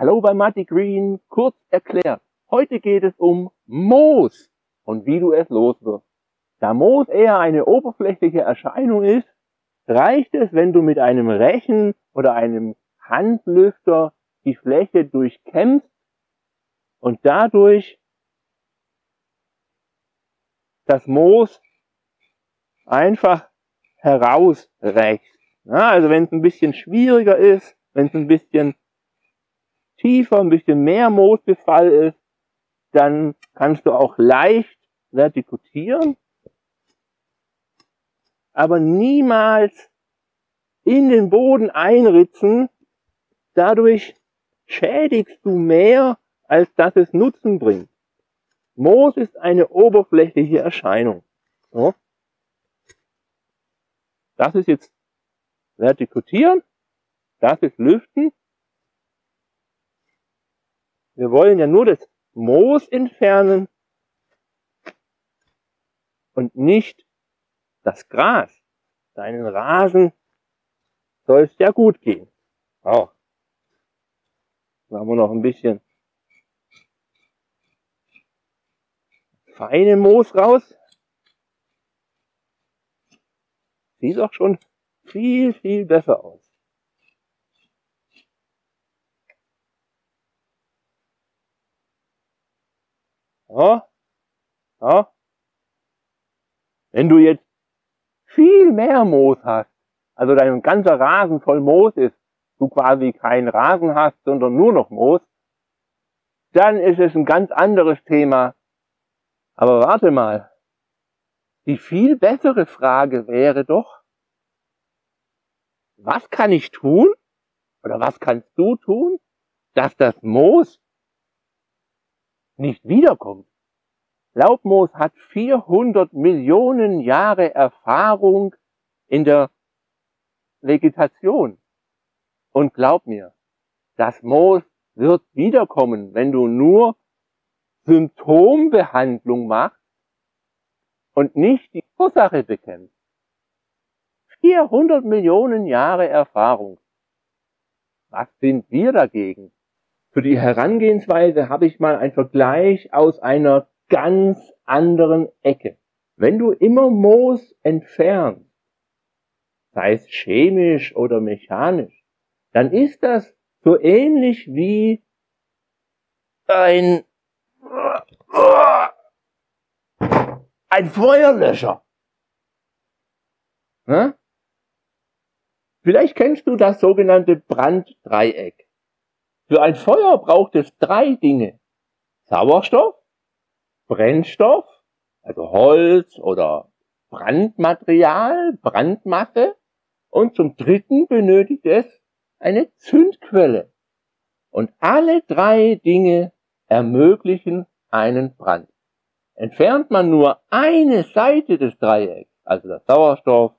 Hallo bei MattiGreen, kurz erklärt. Heute geht es um Moos und wie du es los wirst. Da Moos eher eine oberflächliche Erscheinung ist, reicht es, wenn du mit einem Rechen oder einem Handlüfter die Fläche durchkämmst und dadurch das Moos einfach herausreichst. Ja, also wenn es ein bisschen schwieriger ist, wenn es ein bisschen tiefer, ein bisschen mehr Moosbefall ist, dann kannst du auch leicht vertikutieren, aber niemals in den Boden einritzen. Dadurch schädigst du mehr, als dass es Nutzen bringt. Moos ist eine oberflächliche Erscheinung. So. Das ist jetzt vertikutieren, das ist lüften. Wir wollen ja nur das Moos entfernen und nicht das Gras. Deinen Rasen soll es ja gut gehen. Oh. Machen wir noch ein bisschen feines Moos raus. Sieht auch schon viel, viel besser aus. Ja, ja. Wenn du jetzt viel mehr Moos hast, also dein ganzer Rasen voll Moos ist, du quasi keinen Rasen hast, sondern nur noch Moos, dann ist es ein ganz anderes Thema. Aber warte mal, die viel bessere Frage wäre doch, was kann ich tun, oder was kannst du tun, dass das Moos nicht wiederkommt. Laubmoos hat 400 Millionen Jahre Erfahrung in der Vegetation. Und glaub mir, das Moos wird wiederkommen, wenn du nur Symptombehandlung machst und nicht die Ursache bekämpfst. 400 Millionen Jahre Erfahrung. Was sind wir dagegen? Für die Herangehensweise habe ich mal einen Vergleich aus einer ganz anderen Ecke. Wenn du immer Moos entfernst, sei es chemisch oder mechanisch, dann ist das so ähnlich wie ein Feuerlöscher. Ne? Vielleicht kennst du das sogenannte Branddreieck. Für ein Feuer braucht es drei Dinge. Sauerstoff, Brennstoff, also Holz oder Brandmaterial, Brandmasse. Und zum dritten benötigt es eine Zündquelle. Und alle drei Dinge ermöglichen einen Brand. Entfernt man nur eine Seite des Dreiecks, also das Sauerstoff,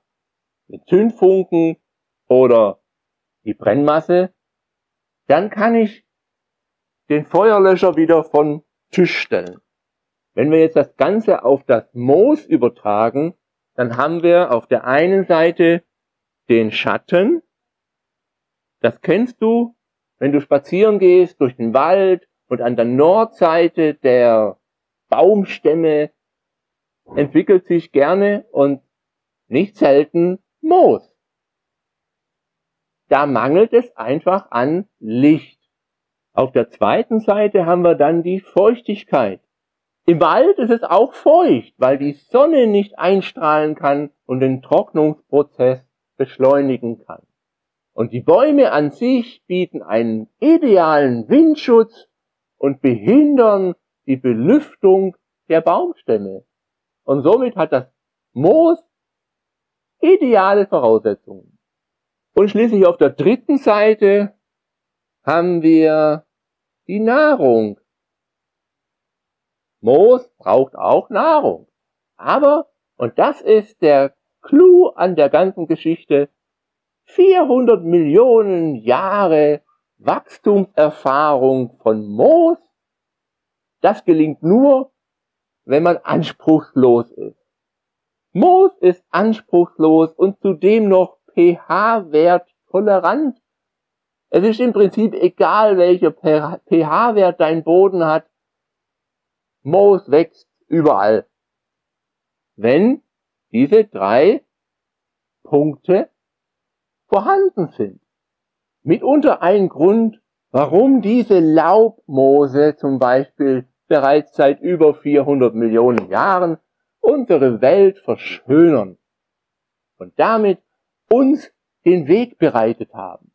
den Zündfunken oder die Brennmasse, dann kann ich den Feuerlöscher wieder vom Tisch stellen. Wenn wir jetzt das Ganze auf das Moos übertragen, dann haben wir auf der einen Seite den Schatten. Das kennst du, wenn du spazieren gehst durch den Wald und an der Nordseite der Baumstämme entwickelt sich gerne und nicht selten Moos. Da mangelt es einfach an Licht. Auf der zweiten Seite haben wir dann die Feuchtigkeit. Im Wald ist es auch feucht, weil die Sonne nicht einstrahlen kann und den Trocknungsprozess beschleunigen kann. Und die Bäume an sich bieten einen idealen Windschutz und behindern die Belüftung der Baumstämme. Und somit hat das Moos ideale Voraussetzungen. Und schließlich auf der dritten Seite haben wir die Nahrung. Moos braucht auch Nahrung. Aber, und das ist der Clou an der ganzen Geschichte, 400 Millionen Jahre Wachstumserfahrung von Moos, das gelingt nur, wenn man anspruchslos ist. Moos ist anspruchslos und zudem noch pH-Wert tolerant. Es ist im Prinzip egal, welcher pH-Wert dein Boden hat. Moos wächst überall, wenn diese drei Punkte vorhanden sind. Mitunter ein Grund, warum diese Laubmoose zum Beispiel bereits seit über 400 Millionen Jahren unsere Welt verschönern und damit uns den Weg bereitet haben.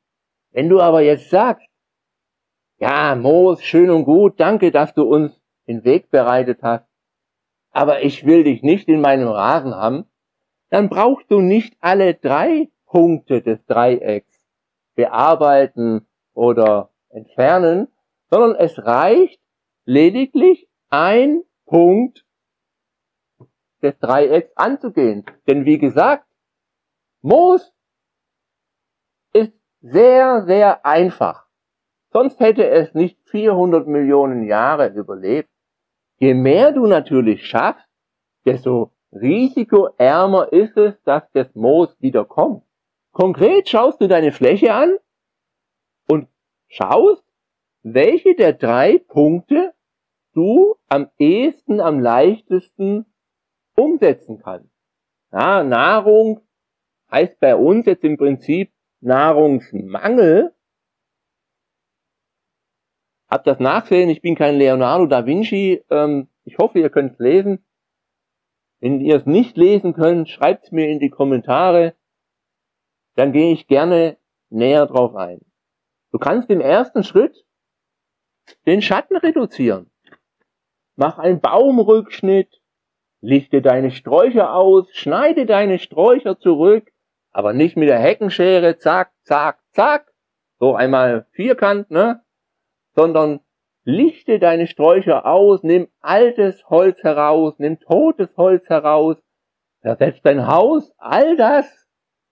Wenn du aber jetzt sagst, ja, Moos, schön und gut, danke, dass du uns den Weg bereitet hast, aber ich will dich nicht in meinem Rasen haben, dann brauchst du nicht alle drei Punkte des Dreiecks bearbeiten oder entfernen, sondern es reicht lediglich ein Punkt des Dreiecks anzugehen. Denn wie gesagt, Moos ist sehr, sehr einfach. Sonst hätte es nicht 400 Millionen Jahre überlebt. Je mehr du natürlich schaffst, desto risikoärmer ist es, dass das Moos wieder kommt. Konkret schaust du deine Fläche an und schaust, welche der drei Punkte du am ehesten, am leichtesten umsetzen kannst. Ja, Nahrung heißt bei uns jetzt im Prinzip Nahrungsmangel. Hab das nachsehen, ich bin kein Leonardo da Vinci. Ich hoffe, ihr könnt es lesen. Wenn ihr es nicht lesen könnt, schreibt es mir in die Kommentare. Dann gehe ich gerne näher drauf ein. Du kannst im ersten Schritt den Schatten reduzieren. Mach einen Baumrückschnitt, lichte deine Sträucher aus, schneide deine Sträucher zurück, aber nicht mit der Heckenschere, zack, zack, zack, so einmal vierkant, ne? Sondern lichte deine Sträucher aus, nimm altes Holz heraus, nimm totes Holz heraus, versetz dein Haus, all das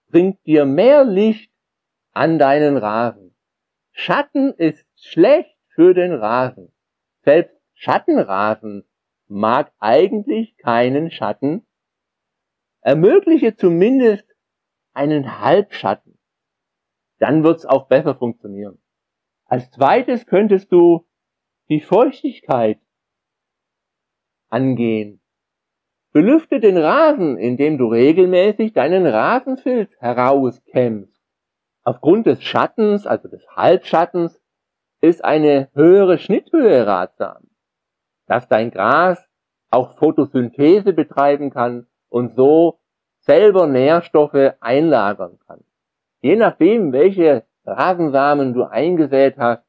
bringt dir mehr Licht an deinen Rasen. Schatten ist schlecht für den Rasen. Selbst Schattenrasen mag eigentlich keinen Schatten. Ermögliche zumindest einen Halbschatten. Dann wird's auch besser funktionieren. Als zweites könntest du die Feuchtigkeit angehen. Belüfte den Rasen, indem du regelmäßig deinen Rasenfilz herauskämmst. Aufgrund des Schattens, also des Halbschattens, ist eine höhere Schnitthöhe ratsam, dass dein Gras auch Photosynthese betreiben kann und so selber Nährstoffe einlagern kann. Je nachdem, welche Rasensamen du eingesät hast,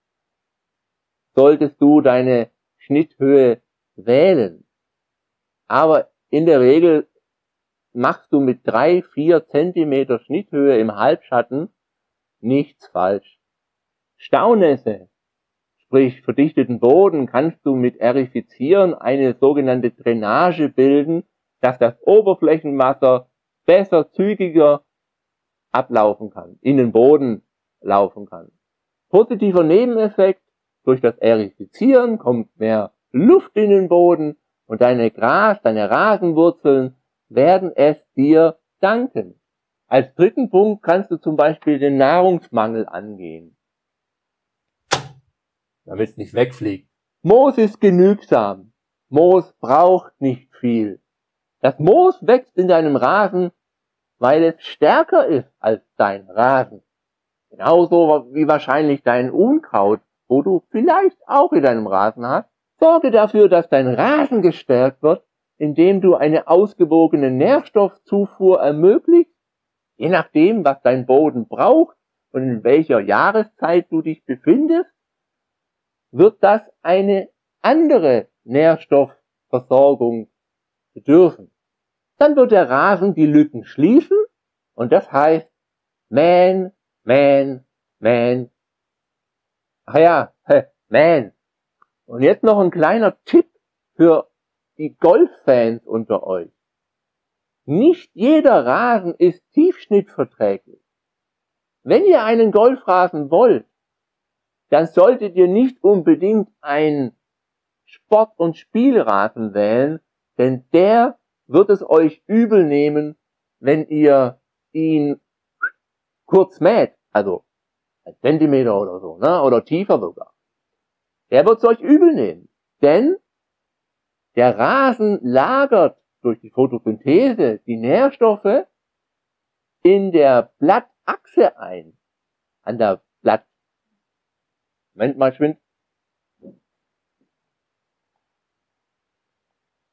solltest du deine Schnitthöhe wählen. Aber in der Regel machst du mit 3-4 Zentimeter Schnitthöhe im Halbschatten nichts falsch. Staunässe, sprich verdichteten Boden, kannst du mit Aerifizieren eine sogenannte Drainage bilden, dass das Oberflächenwasser besser, zügiger ablaufen kann, in den Boden laufen kann. Positiver Nebeneffekt, durch das Aerifizieren kommt mehr Luft in den Boden und deine Rasenwurzeln werden es dir danken. Als dritten Punkt kannst du zum Beispiel den Nahrungsmangel angehen, damit es nicht wegfliegt. Moos ist genügsam. Moos braucht nicht viel. Das Moos wächst in deinem Rasen, weil es stärker ist als dein Rasen. Genauso wie wahrscheinlich dein Unkraut, wo du vielleicht auch in deinem Rasen hast. Sorge dafür, dass dein Rasen gestärkt wird, indem du eine ausgewogene Nährstoffzufuhr ermöglicht, je nachdem, was dein Boden braucht und in welcher Jahreszeit du dich befindest, wird das eine andere Nährstoffversorgung bedürfen. Dann wird der Rasen die Lücken schließen und das heißt mähen, mähen, mähen. Ach ja, mähen. Und jetzt noch ein kleiner Tipp für die Golffans unter euch. Nicht jeder Rasen ist tiefschnittverträglich. Wenn ihr einen Golfrasen wollt, dann solltet ihr nicht unbedingt einen Sport- und Spielrasen wählen, denn der wird es euch übel nehmen, wenn ihr ihn kurz mäht, also ein Zentimeter oder so, ne? Oder tiefer sogar. Der wird es euch übel nehmen, denn der Rasen lagert durch die Photosynthese die Nährstoffe in der Blattachse ein. An der Blatt. Moment mal, schwind.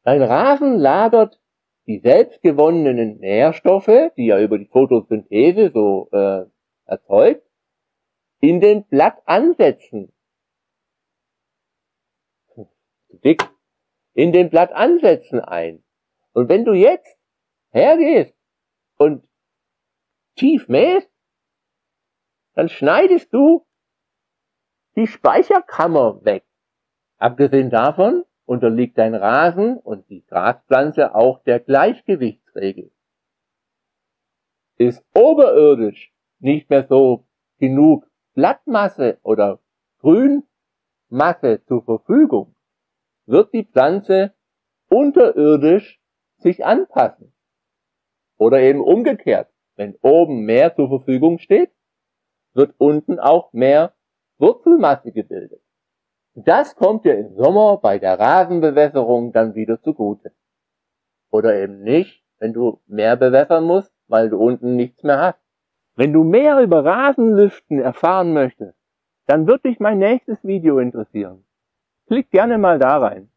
Dein Rasen lagert die selbstgewonnenen Nährstoffe, die er über die Photosynthese so erzeugt, in den Blattansätzen. Dick. In den Blattansätzen ein. Und wenn du jetzt hergehst und tief mähst, dann schneidest du die Speicherkammer weg. Abgesehen davon unterliegt dein Rasen und die Graspflanze auch der Gleichgewichtsregel. Ist oberirdisch nicht mehr so genug Blattmasse oder Grünmasse zur Verfügung, wird die Pflanze unterirdisch sich anpassen. Oder eben umgekehrt, wenn oben mehr zur Verfügung steht, wird unten auch mehr Wurzelmasse gebildet. Das kommt ja im Sommer bei der Rasenbewässerung dann wieder zugute. Oder eben nicht, wenn du mehr bewässern musst, weil du unten nichts mehr hast. Wenn du mehr über Rasenlüften erfahren möchtest, dann wird dich mein nächstes Video interessieren. Klick gerne mal da rein.